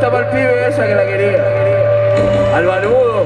estaba el pibe esa que la quería, al barbudo.